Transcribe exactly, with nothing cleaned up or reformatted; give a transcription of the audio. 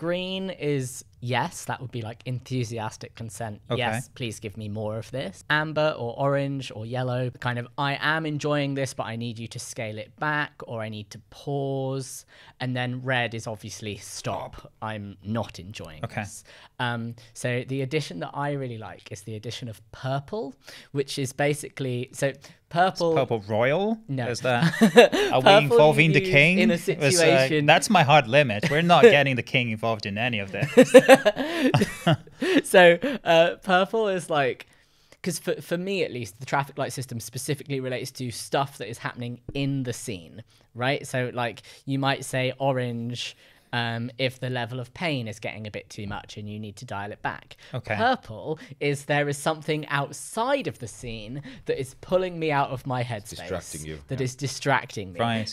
Green is yes, that would be like enthusiastic consent. Okay. Yes, please give me more of this. Amber or orange or yellow, kind of I am enjoying this, but I need you to scale it back, or I need to pause. And then red is obviously stop, I'm not enjoying okay. this. Um, so the addition that I really like is the addition of purple, which is basically, so purple. Is purple royal? No. Is that, are we involving the king? In a situation. Uh, that's my hard limit. We're not getting the king involved in any of this. So uh, purple is like, because for, for me at least, the traffic light system specifically relates to stuff that is happening in the scene, right? So like you might say orange um, if the level of pain is getting a bit too much and you need to dial it back. Okay. Purple is there is something outside of the scene that is pulling me out of my headspace. Distracting you. That yeah. is distracting me. Right.